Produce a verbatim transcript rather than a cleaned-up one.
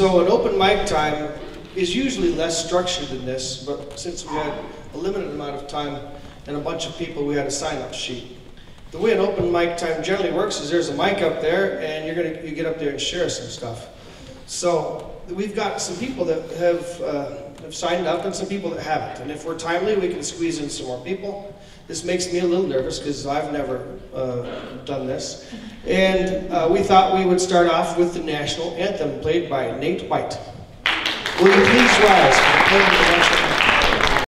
So an open mic time is usually less structured than this, but since we had a limited amount of time and a bunch of people, we had a sign-up sheet. The way an open mic time generally works is there's a mic up there, and you're gonna you get up there and share some stuff. So we've got some people that have, uh, have signed up and some people that haven't. And if we're timely, we can squeeze in some more people. This makes me a little nervous because I've never uh, done this. And uh, we thought we would start off with the national anthem played by Nate White. Will you please rise and play the national anthem?